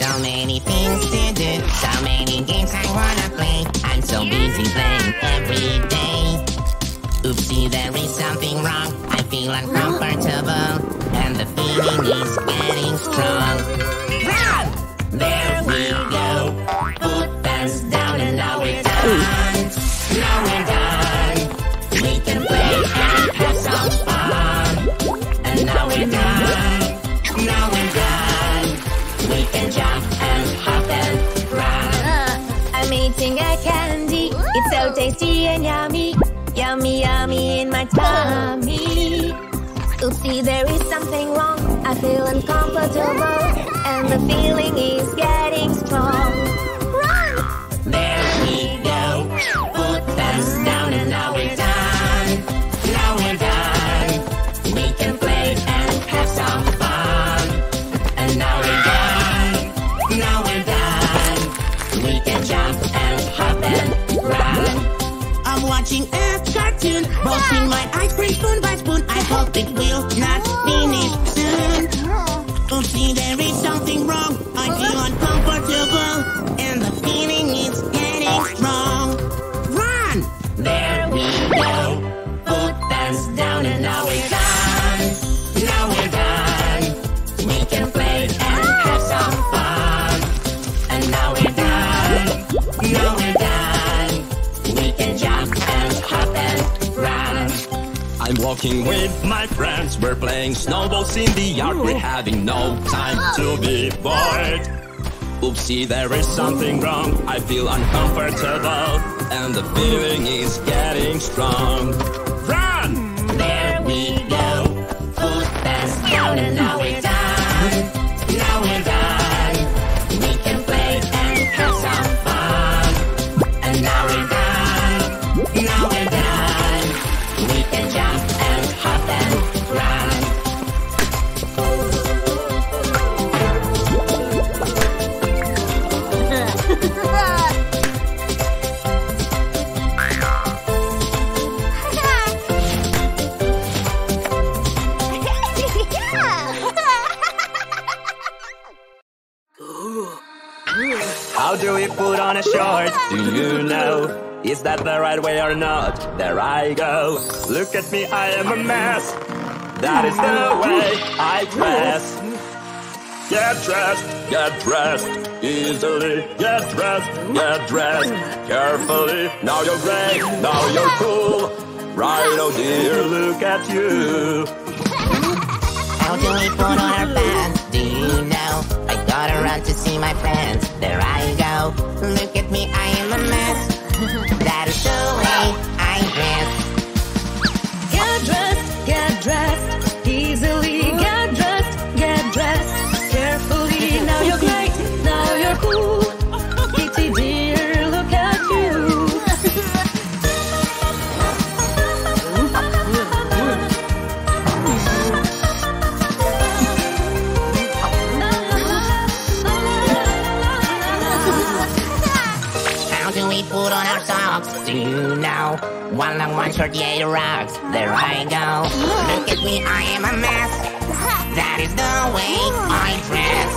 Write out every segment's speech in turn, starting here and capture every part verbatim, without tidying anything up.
So many things to do, so many games I wanna play. I'm so busy playing every day. Oopsie, there is something wrong. I feel uncomfortable, and the feeling is getting strong. Run! There we go. Put us down and now we're done. Now we're done. We can play and have some fun. And now we're done. Now we're done. We can jump and hop and run. Uh, I'm eating a candy. Ooh. It's so tasty and yummy. Yummy, yummy in my tummy. Oopsie, there is something wrong. I feel uncomfortable, and the feeling is getting strong. Run! There we go. Put us down and now we're done. Now we're done. We can play and have some fun. And now we're done. Now we're done. We can jump and hop and run. I'm watching a cartoon, bossing my ice cream spoon by spoon. I hope it will not finish soon. Oopsie, there is something wrong. I feel uncomfortable, and the feeling is getting strong. Run! There we go. Put us down and now we're done. Now we're done. We can play and have some fun. And now we're done. Now we're done. We can jump and hop and run. I'm walking with my friends, we're playing snowballs in the yard, we're having no time to be bored. Oopsie, there is something wrong, I feel uncomfortable, and the feeling is getting strong. Run! There we go, put us down and now we're done. Now we're done, we can play and have some fun. And now we're done, now we're done. How do we put on a short? Do you know? Is that the right way or not? There I go. Look at me, I am a mess. That is the way I dress. Get dressed, get dressed. Easily, get dressed, get dressed. Carefully, now you're great, now you're cool. Right, oh dear, look at you. How do we put on our pants? Do you know? I gotta run to see my friends. There I go. Look at me, I am a mess. That is the way I dress. Get dressed, get dressed. Easily get dressed, get dressed. Carefully, now you're great, now you're cool. Kitty dear, look at you. Put on our socks, do you know? One long, one short, yeah, it rocks. There I go. Look at me, I am a mess. That is the way I dress.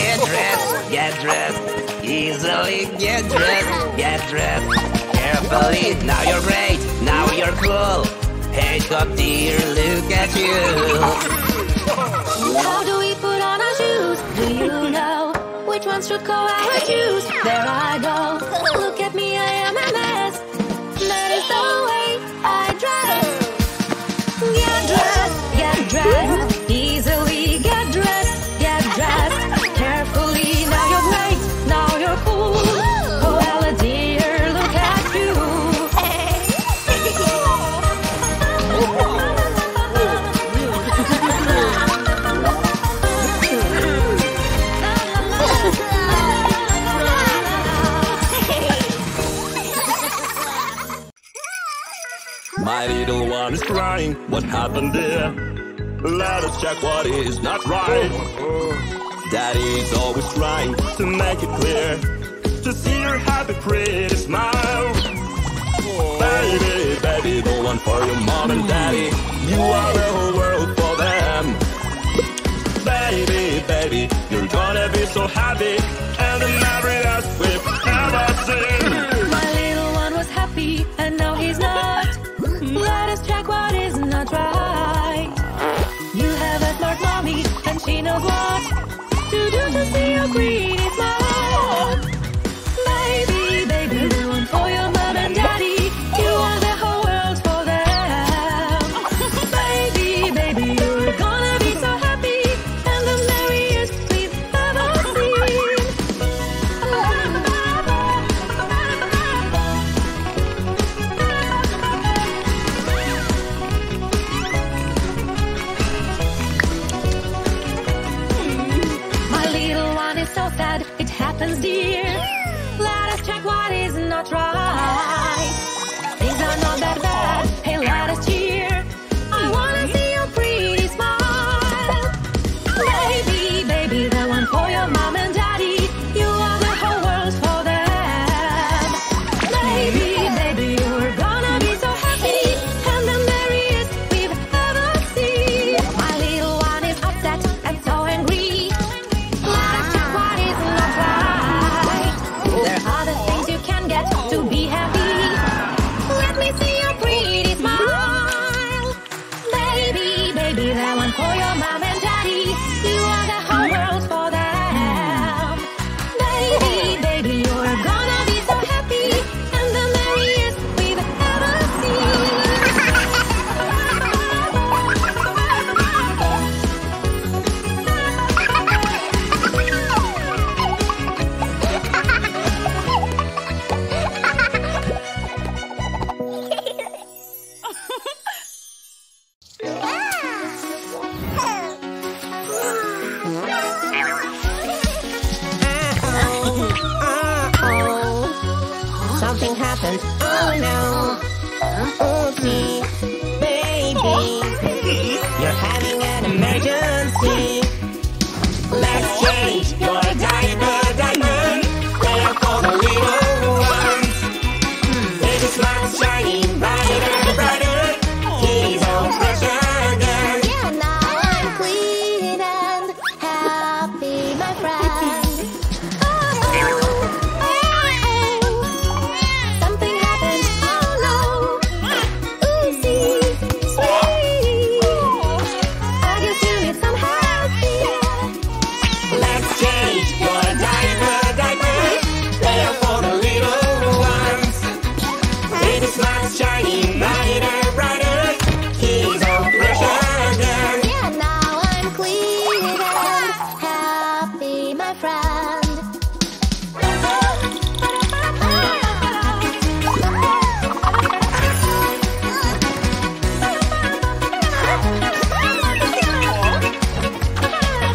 Get dressed, get dressed. Easily get dressed, get dressed. Carefully, now you're great, now you're cool. Pick up, dear, look at you. How do we put on our shoes? Do you know? Which one should go our shoes? There I go. Look at me, I am a mess. That is the way I dress. Get dressed, get dressed. Easily get dressed, get dressed. Carefully, now you're great, now you're cool. Oh, Ella dear, look at you. My little one is crying, what happened there? Let us check what is not right. Daddy is always trying to make it clear, to see her happy pretty smile. Baby, baby, the one for your mom and daddy. You are the whole world for them. baby, baby, you're gonna be so happy. And the memory that we've never seen. My little one was happy, and now he's not. Let us check what is not right. You have a smart mommy, and she knows what to do to see your green is mine. Baby, baby, the one for your mom and daddy. You are the whole world for them. Baby, baby, you're gonna be so happy, and the merriest we've ever seen. My little one is so sad, it happens, dear. Let us check what is not right. Things are not that bad. Hey, let us cheer. I wanna see your pretty smile. Baby, baby, the one for your mom and daddy. You are the whole world for them. Baby, baby, you're gonna be so happy, and the merriest we've ever seen. My little one is upset and so angry. Let us check what is not right. There are other things you can get to be happy. Let me see your pretty smile. Baby, baby, the one for your mom and daddy. You are the whole world for them. Baby, baby, you're gonna be so happy, and the merriest we've ever seen. Something happened. Oh no. Oopsie, baby. You're having an emergency. Let's change your diaper, diamond. They are for the little ones. They just smile shining brighter and brighter. He's all pressure again. Yeah, now I'm clean and happy, my friend. Oh, oh, oh, oh. Something happened. Oh no. Oopsie, sweet. I guess you need some help here. Let's change your diaper, diaper. They are for the little ones. They just smile shining brighter and brighter. He's all pressure again. Yeah, now I'm clean and happy, my friend. Something happened. Oh no.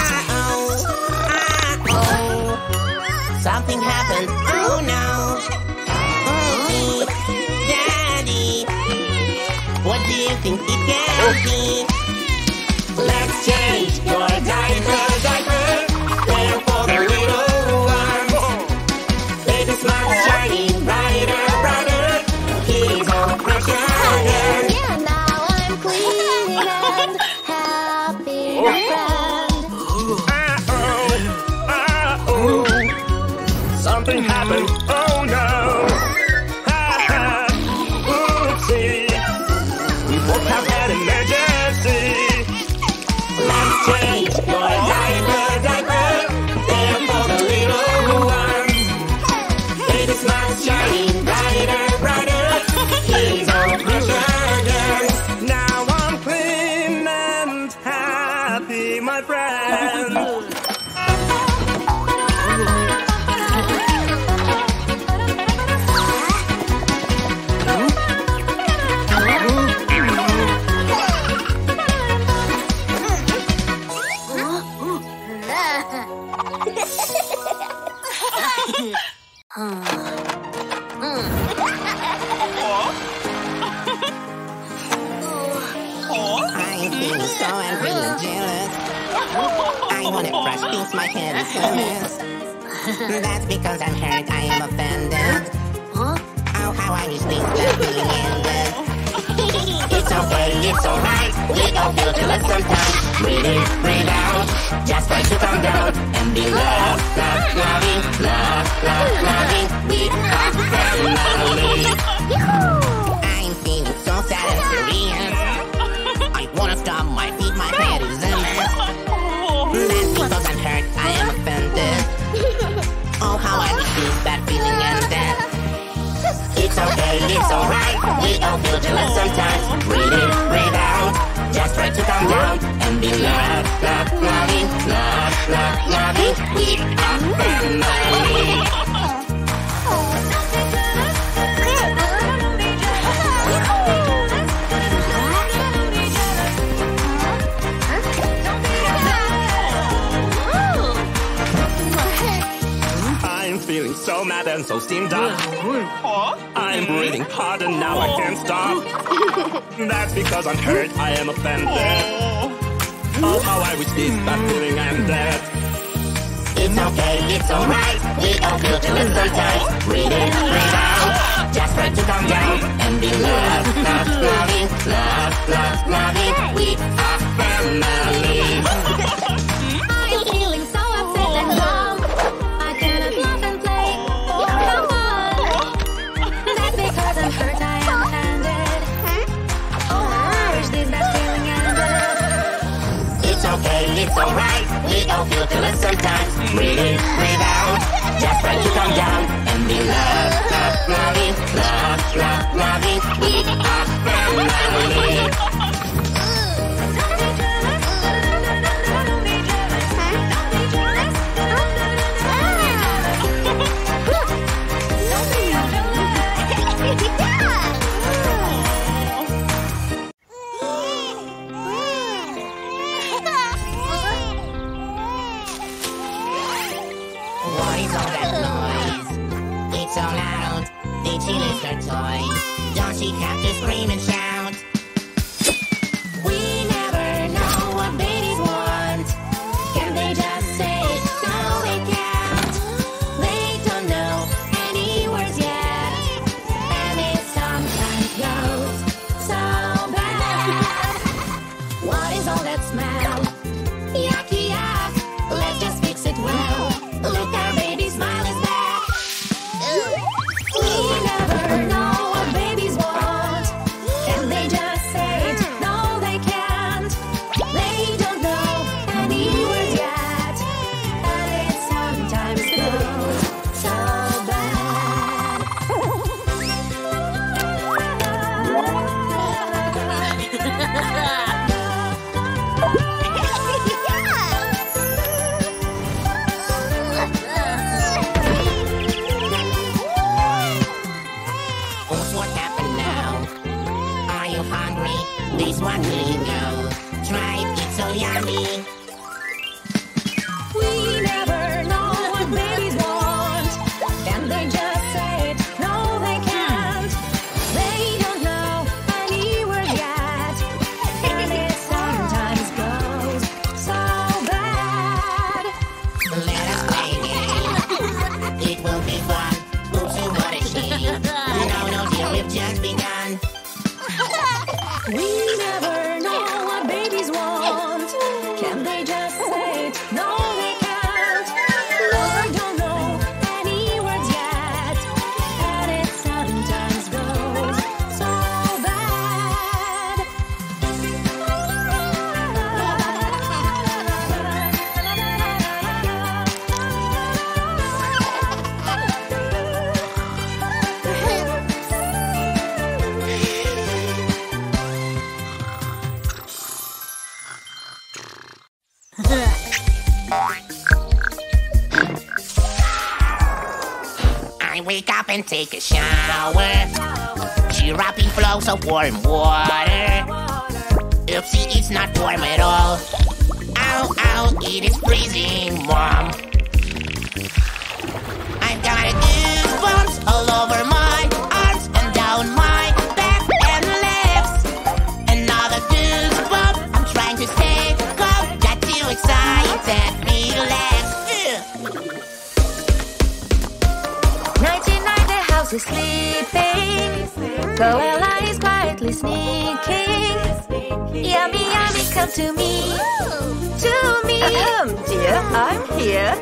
Mommy, daddy, what do you think it can be? Let's change your diaper, diaper. They are for the little ones. They just smile shining brighter, brighter. He's all pressure again. Yeah, now I'm clean and happy, my friend. Something happened. Oh no. Ha, ha. Oopsie. We both have an emergency. Let's change your diaper, diaper. They are for the little ones. They just smile shining brighter, brighter. He's all pressure again. Now I'm clean and happy, my friend. I'm feeling so angry and jealous. I wanna brush things, my head is hurts. That's because I'm hurt, I am offended. Oh, how I wish things were really ended. It's okay, it's alright. We all feel jealous sometimes. We breathing, breathe out. Just try to calm down and be love, love, loving, love, love, loving. We are very lonely. I'm feeling so sad and serene. I wanna stop my feet, my head is a mess. That because I'm hurt, I am offended. Oh, how I wish this bad feeling ended. It's okay, it's alright. We all feel jealous sometimes. Breathe in, breathe out. Just try to calm down and be love, love, loving, love, love, loving. We are family. I'm feeling so mad and so steamed up. I'm breathing hard and now I can't stop. That's because I'm hurt, I am offended. Oh, oh how I wish this bad feeling ended. It's okay, it's alright. We all feel jealous sometimes. Breathe in, breathe out. Just try to calm down and be love, love, loving, love, love, loving. We are family. I'm feeling so upset and numb. I cannot laugh and play. Come on. That's because I'm hurt, I am offended. It's alright, we all feel jealous sometimes. Breathe in, breathe out. Just try to calm down and be love, love, loving, love, love, loving. We are family. So loud, they challenge their toys. Yoshi have to scream and shout. We never know what babies want. Can they just say no? They can't. They don't know any words yet, and it sometimes goes so bad. What is all that smell? Yucky yuck. Let's just fix it well. Look out. And take a shower. Dropping flows of warm water. Oopsie, it's not warm at all. Ow, ow, it is freezing, Mom. I've got goosebumps all over my arms and down my back and legs. Another goosebump, I'm trying to stay calm. Got too excited, relax. Ugh. Is sleeping, Koala is quietly sneaking. Yummy, yummy, Come to me. Ooh. To me. Ahem, dear, I'm here.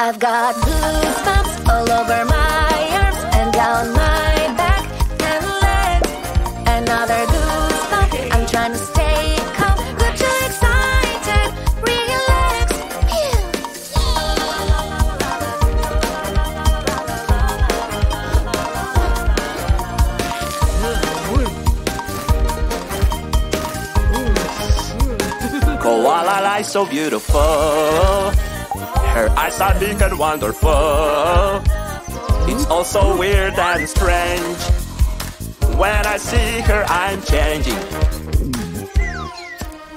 I've got goosebumps all over my arms and down my back and legs. Another goosebump. I'm trying to stay calm. We're too excited. Relax. Koala lies so beautiful. Her eyes are big and wonderful. It's all so weird and strange. When I see her, I'm changing.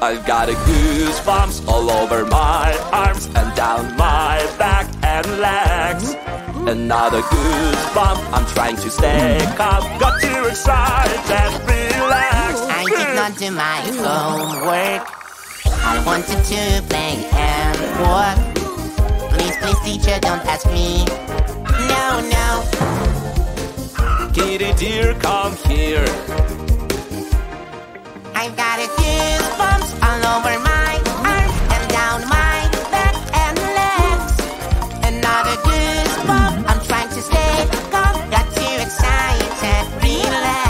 I've got a goosebumps all over my arms and down my back and legs. Another goosebump. I'm trying to stay calm. Got to excite and relax. I did not do my homework. I wanted to play and walk. Please, please, teacher, don't ask me. No, no. Kitty dear, come here. I've got a goosebumps all over my arms and down my back and legs. Another goosebump. I'm trying to stay calm. Got too excited. Relax.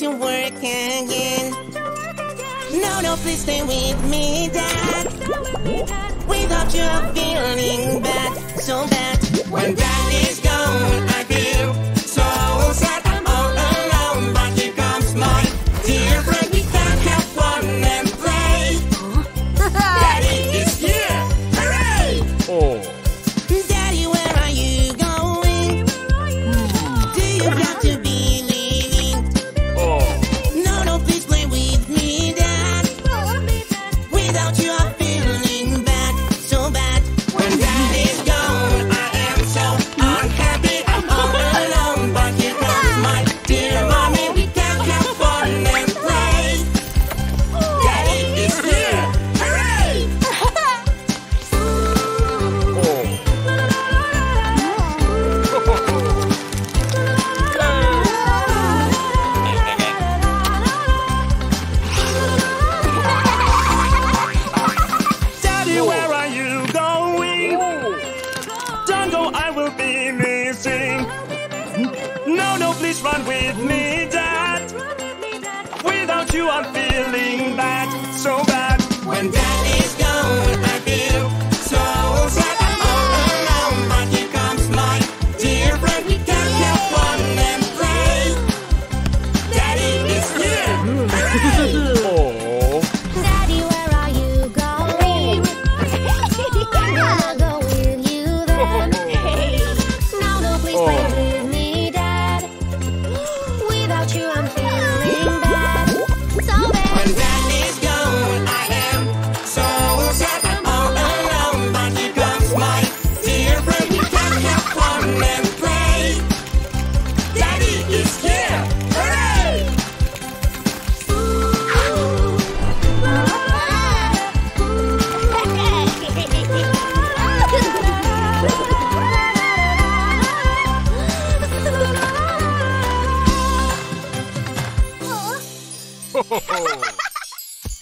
To work again. No, no, please stay with me, Dad. Without you, I'm feeling bad, so bad. When Dad is gone, I feel so sad. I'm all alone, but here comes my dear friend. We can have fun and play. Daddy is here, hooray! Oh. Daddy, where are you going? Do you have to be?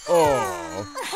Oh.